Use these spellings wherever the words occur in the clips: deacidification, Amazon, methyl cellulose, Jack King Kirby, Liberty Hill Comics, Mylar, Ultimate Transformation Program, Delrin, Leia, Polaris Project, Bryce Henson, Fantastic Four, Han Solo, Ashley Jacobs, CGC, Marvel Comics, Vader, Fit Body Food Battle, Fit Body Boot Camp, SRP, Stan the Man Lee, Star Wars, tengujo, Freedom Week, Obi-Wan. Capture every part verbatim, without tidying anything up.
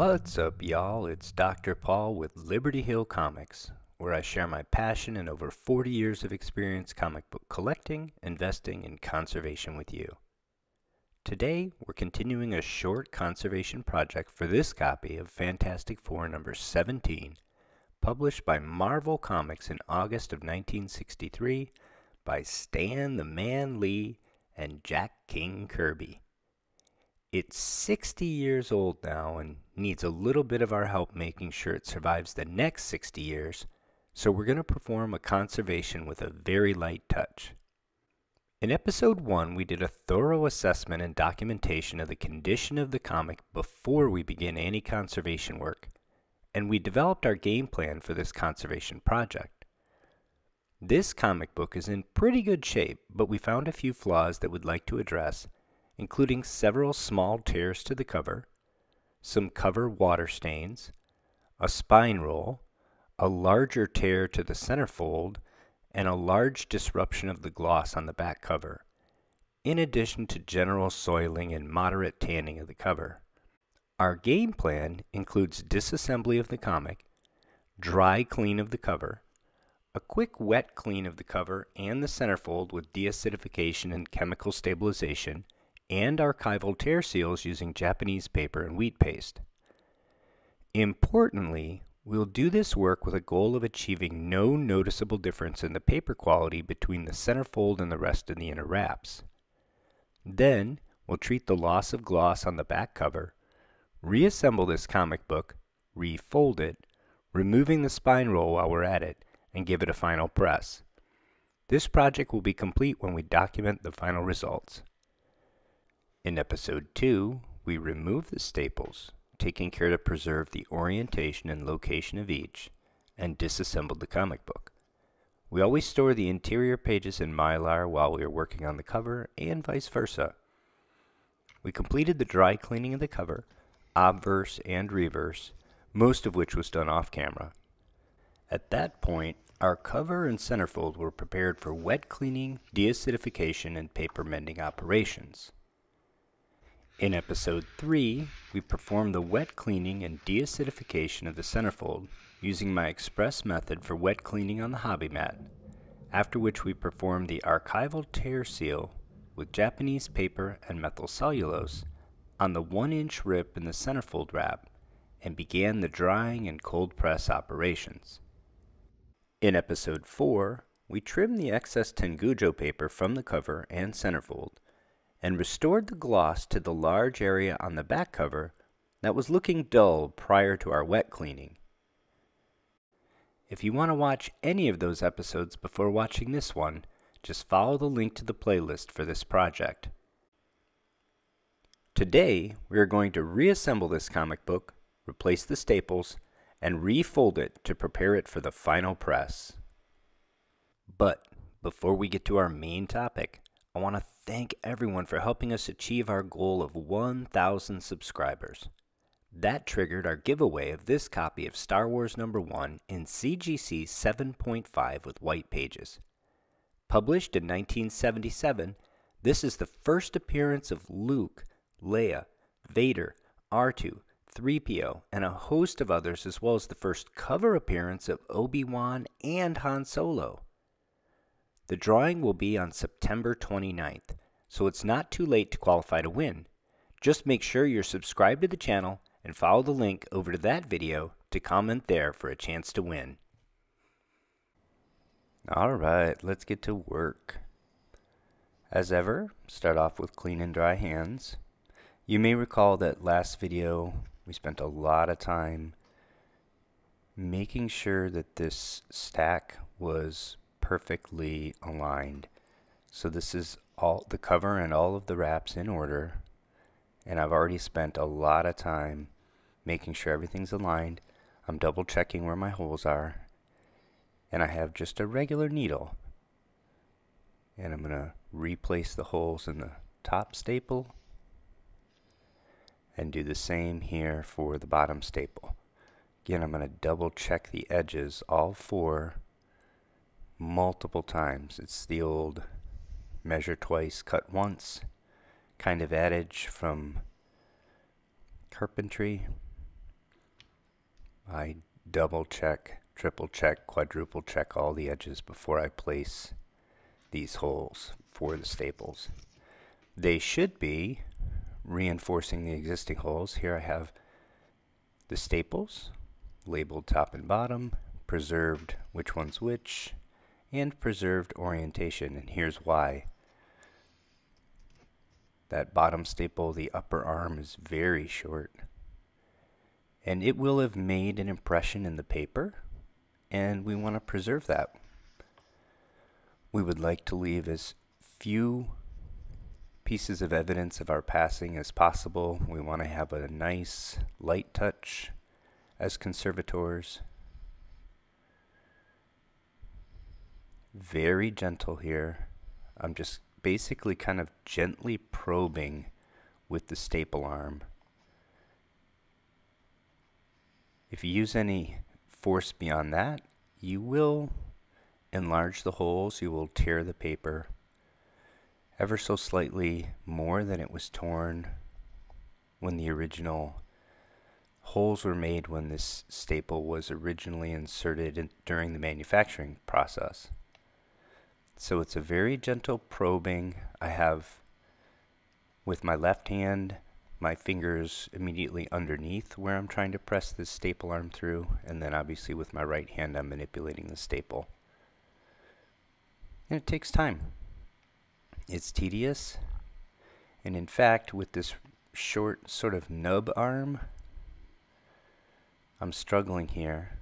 What's up, y'all? It's Doctor Paul with Liberty Hill Comics, where I share my passion and over forty years of experience comic book collecting, investing, and conservation with you. Today, we're continuing a short conservation project for this copy of Fantastic Four number seventeen, published by Marvel Comics in August of nineteen sixty-three by Stan the Man Lee and Jack King Kirby. It's sixty years old now and needs a little bit of our help making sure it survives the next sixty years, so we're going to perform a conservation with a very light touch. In episode one, we did a thorough assessment and documentation of the condition of the comic before we begin any conservation work, and we developed our game plan for this conservation project. This comic book is in pretty good shape, but we found a few flaws that we'd like to address, including several small tears to the cover, some cover water stains, a spine roll, a larger tear to the centerfold, and a large disruption of the gloss on the back cover, in addition to general soiling and moderate tanning of the cover. Our game plan includes disassembly of the comic, dry clean of the cover, a quick wet clean of the cover and the centerfold with deacidification and chemical stabilization, and archival tear seals using Japanese paper and wheat paste. Importantly, we'll do this work with a goal of achieving no noticeable difference in the paper quality between the centerfold and the rest of the inner wraps. Then, we'll treat the loss of gloss on the back cover, reassemble this comic book, refold it, removing the spine roll while we're at it, and give it a final press. This project will be complete when we document the final results. In episode two, we remove the staples, taking care to preserve the orientation and location of each, and disassembled the comic book. We always store the interior pages in Mylar while we are working on the cover, and vice versa. We completed the dry cleaning of the cover, obverse and reverse, most of which was done off camera. At that point, our cover and centerfold were prepared for wet cleaning, deacidification, and paper mending operations. In episode three, we performed the wet cleaning and deacidification of the centerfold using my express method for wet cleaning on the hobby mat, after which we performed the archival tear seal with Japanese paper and methyl cellulose on the one inch rip in the centerfold wrap and began the drying and cold press operations. In episode four, we trimmed the excess tengujo paper from the cover and centerfold and restored the gloss to the large area on the back cover that was looking dull prior to our wet cleaning. If you want to watch any of those episodes before watching this one, just follow the link to the playlist for this project. Today, we are going to reassemble this comic book, replace the staples, and refold it to prepare it for the final press. But before we get to our main topic, I want to thank everyone for helping us achieve our goal of one thousand subscribers. That triggered our giveaway of this copy of Star Wars number one in C G C seven point five with white pages. Published in nineteen seventy-seven, this is the first appearance of Luke, Leia, Vader, R two, three P O, and a host of others, as well as the first cover appearance of Obi-Wan and Han Solo. The drawing will be on September twenty-ninth, so it's not too late to qualify to win. Just make sure you're subscribed to the channel and follow the link over to that video to comment there for a chance to win. Alright, let's get to work. As ever, start off with clean and dry hands. You may recall that last video we spent a lot of time making sure that this stack was perfectly aligned. So this is all the cover and all of the wraps in order, and I've already spent a lot of time making sure everything's aligned. I'm double checking where my holes are, and I have just a regular needle, and I'm gonna replace the holes in the top staple and do the same here for the bottom staple. Again, I'm gonna double check the edges, all four, multiple times. It's the old measure twice, cut once kind of adage from carpentry. I double check, triple check, quadruple check all the edges before I place these holes for the staples. They should be reinforcing the existing holes. Here I have the staples labeled top and bottom, preserved which one's which, and preserved orientation. And here's why. That bottom staple, the upper arm, is very short. And it will have made an impression in the paper, and we want to preserve that. We would like to leave as few pieces of evidence of our passing as possible. We want to have a nice light touch as conservators. Very gentle here. I'm just basically kind of gently probing with the staple arm. If you use any force beyond that, you will enlarge the holes, you will tear the paper ever so slightly more than it was torn when the original holes were made, when this staple was originally inserted in during the manufacturing process. So it's a very gentle probing. I have, with my left hand, my fingers immediately underneath where I'm trying to press this staple arm through, and then obviously with my right hand I'm manipulating the staple. And it takes time. It's tedious, and in fact with this short sort of nub arm, I'm struggling here.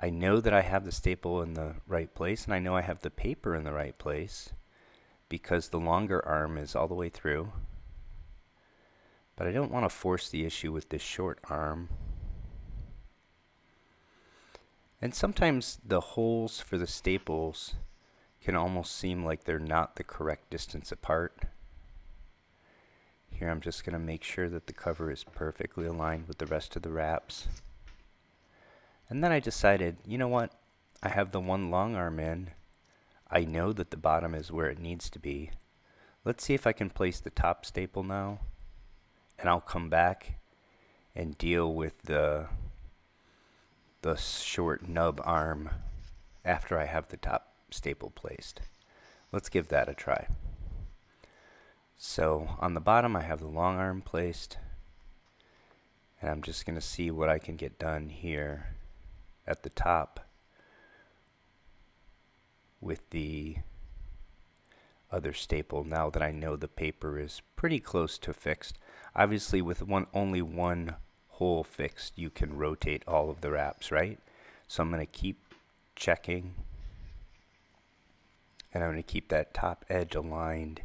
I know that I have the staple in the right place, and I know I have the paper in the right place because the longer arm is all the way through. But I don't want to force the issue with this short arm. And sometimes the holes for the staples can almost seem like they're not the correct distance apart. Here I'm just going to make sure that the cover is perfectly aligned with the rest of the wraps. And then I decided, you know what? I have the one long arm in. I know that the bottom is where it needs to be. Let's see if I can place the top staple now. And I'll come back and deal with the, the short nub arm after I have the top staple placed. Let's give that a try. So on the bottom I have the long arm placed, and I'm just going to see what I can get done here at the top with the other staple now that I know the paper is pretty close to fixed. Obviously with one only one hole fixed you can rotate all of the wraps, right? So I'm going to keep checking, and I'm going to keep that top edge aligned.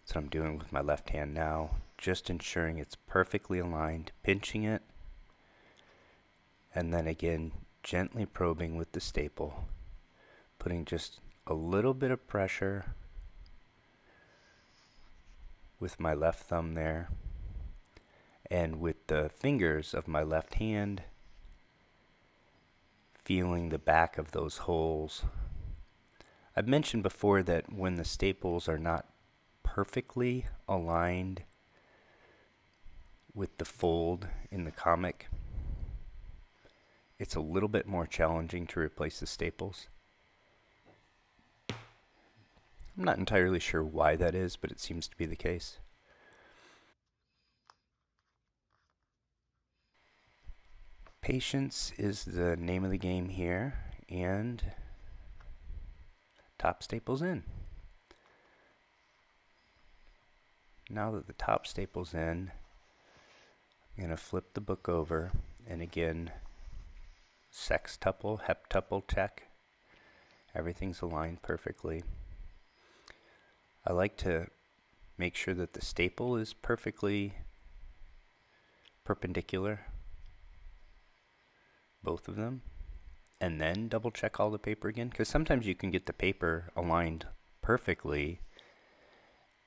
That's what I'm doing with my left hand now, just ensuring it's perfectly aligned, pinching it, and then again gently probing with the staple, putting just a little bit of pressure with my left thumb there, and with the fingers of my left hand feeling the back of those holes. I've mentioned before that when the staples are not perfectly aligned with the fold in the comic, it's a little bit more challenging to replace the staples. I'm not entirely sure why that is, but it seems to be the case. Patience is the name of the game here, and top staple's in. Now that the top staple's in, I'm going to flip the book over, and again, sextuple, heptuple check. Everything's aligned perfectly. I like to make sure that the staple is perfectly perpendicular, both of them, and then double check all the paper again, because sometimes you can get the paper aligned perfectly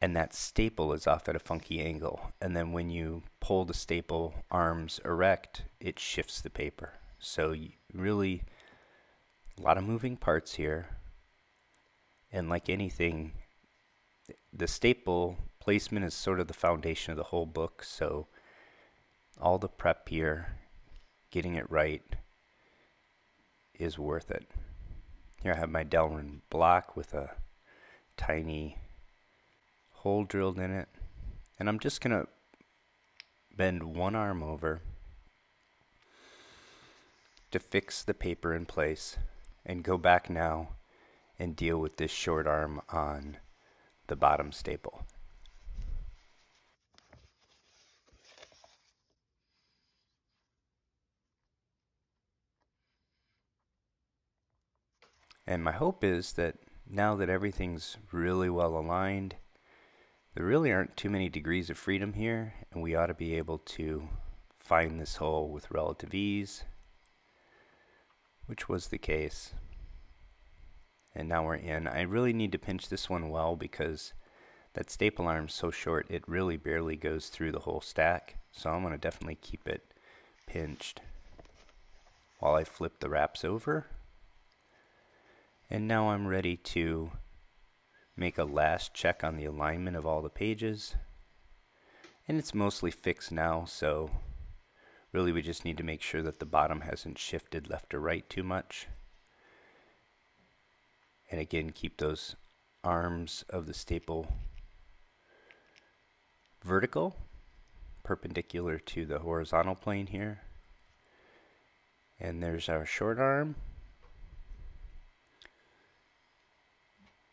and that staple is off at a funky angle, and then when you pull the staple arms erect it shifts the paper. So you really, a lot of moving parts here, and like anything, the staple placement is sort of the foundation of the whole book, so all the prep here getting it right is worth it. Here I have my Delrin block with a tiny hole drilled in it, and I'm just gonna bend one arm over to fix the paper in place and go back now and deal with this short arm on the bottom staple. And my hope is that now that everything's really well aligned, there really aren't too many degrees of freedom here, and we ought to be able to find this hole with relative ease, which was the case. And now we're in. I really need to pinch this one well because that staple arm's so short it really barely goes through the whole stack, so I'm going to definitely keep it pinched while I flip the wraps over. And now I'm ready to make a last check on the alignment of all the pages, and it's mostly fixed now, so really we just need to make sure that the bottom hasn't shifted left or right too much, and again keep those arms of the staple vertical, perpendicular to the horizontal plane here. And there's our short arm.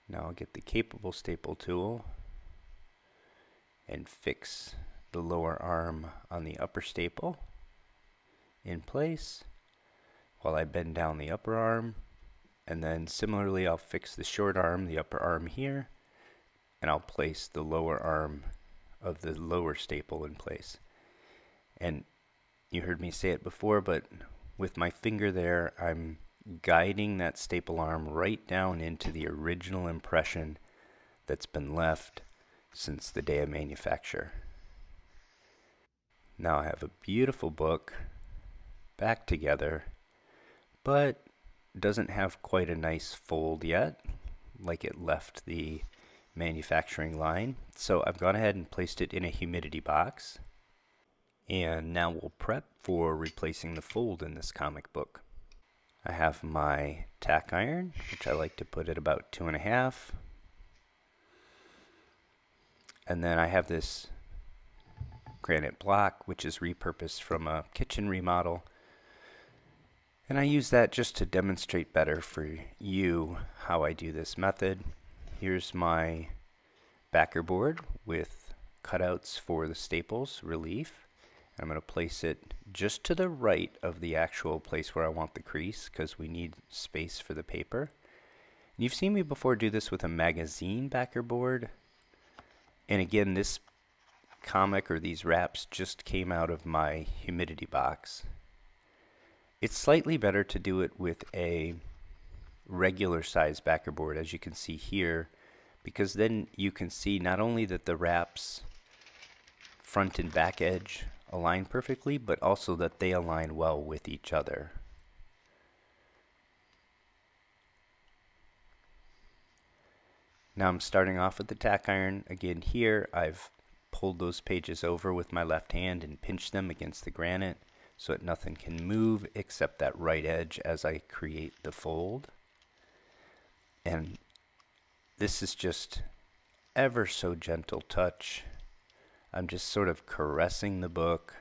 Now I'll get the capable staple tool and fix the lower arm on the upper staple in place while I bend down the upper arm, and then similarly I'll fix the short arm, the upper arm here, and I'll place the lower arm of the lower staple in place. And you heard me say it before, but with my finger there I'm guiding that staple arm right down into the original impression that's been left since the day of manufacture. Now I have a beautiful book back together, but doesn't have quite a nice fold yet like it left the manufacturing line, so I've gone ahead and placed it in a humidity box, and now we'll prep for replacing the fold in this comic book. I have my tack iron, which I like to put at about two and a half. And then I have this granite block, which is repurposed from a kitchen remodel. And I use that just to demonstrate better for you how I do this method. Here's my backer board with cutouts for the staples relief. I'm going to place it just to the right of the actual place where I want the crease because we need space for the paper. And you've seen me before do this with a magazine backer board. And again, this comic or these wraps just came out of my humidity box. It's slightly better to do it with a regular size backer board, as you can see here, because then you can see not only that the wraps front and back edge align perfectly, but also that they align well with each other. Now I'm starting off with the tack iron. Again here I've pulled those pages over with my left hand and pinched them against the granite so that nothing can move except that right edge as I create the fold. And this is just ever so gentle touch. I'm just sort of caressing the book.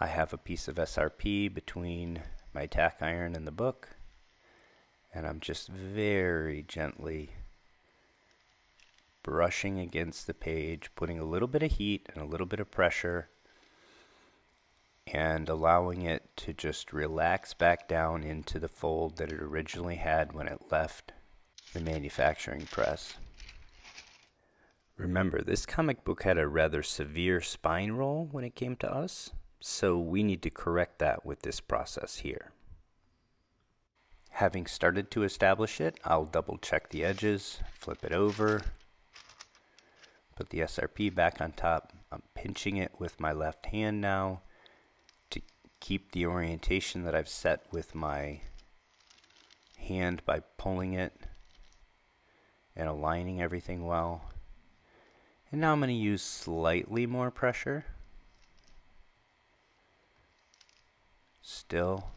I have a piece of S R P between my tack iron and the book, and I'm just very gently brushing against the page, putting a little bit of heat and a little bit of pressure, and allowing it to just relax back down into the fold that it originally had when it left the manufacturing press. Remember, this comic book had a rather severe spine roll when it came to us, so we need to correct that with this process here. Having started to establish it, I'll double check the edges, flip it over, put the S R P back on top. I'm pinching it with my left hand now to keep the orientation that I've set with my hand by pulling it and aligning everything well. And now I'm going to use slightly more pressure Still,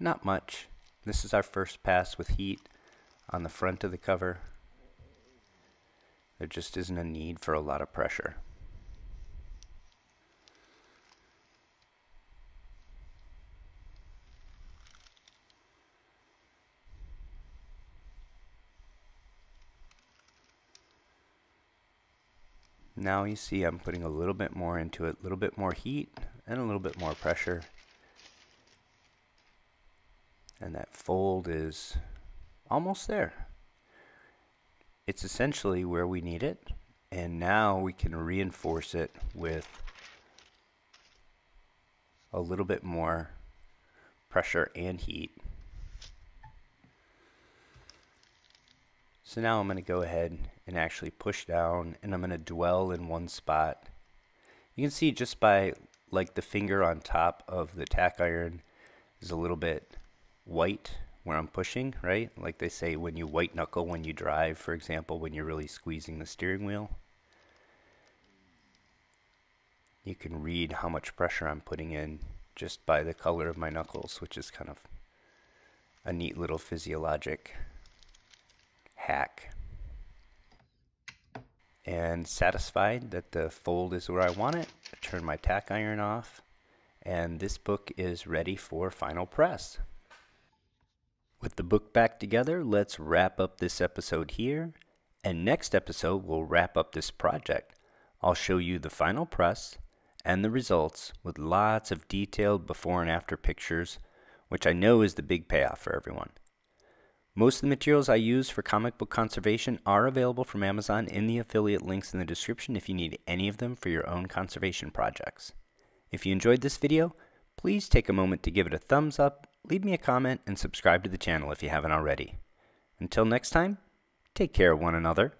not much. This is our first pass with heat on the front of the cover. There just isn't a need for a lot of pressure. Now you see I'm putting a little bit more into it, a little bit more heat and a little bit more pressure. And that fold is almost there. It's essentially where we need it. And now we can reinforce it with a little bit more pressure and heat. So now I'm going to go ahead and actually push down, and I'm going to dwell in one spot. You can see just by like the finger on top of the tack iron is a little bit white where I'm pushing, right? Like they say, when you white knuckle when you drive, for example, when you're really squeezing the steering wheel. You can read how much pressure I'm putting in just by the color of my knuckles, which is kind of a neat little physiologic hack. And satisfied that the fold is where I want it, I turn my tack iron off, and this book is ready for final press. With the book back together, let's wrap up this episode here, and next episode we'll wrap up this project. I'll show you the final press and the results with lots of detailed before and after pictures, which I know is the big payoff for everyone. Most of the materials I use for comic book conservation are available from Amazon in the affiliate links in the description if you need any of them for your own conservation projects. If you enjoyed this video, please take a moment to give it a thumbs up, leave me a comment, and subscribe to the channel if you haven't already. Until next time, take care of one another.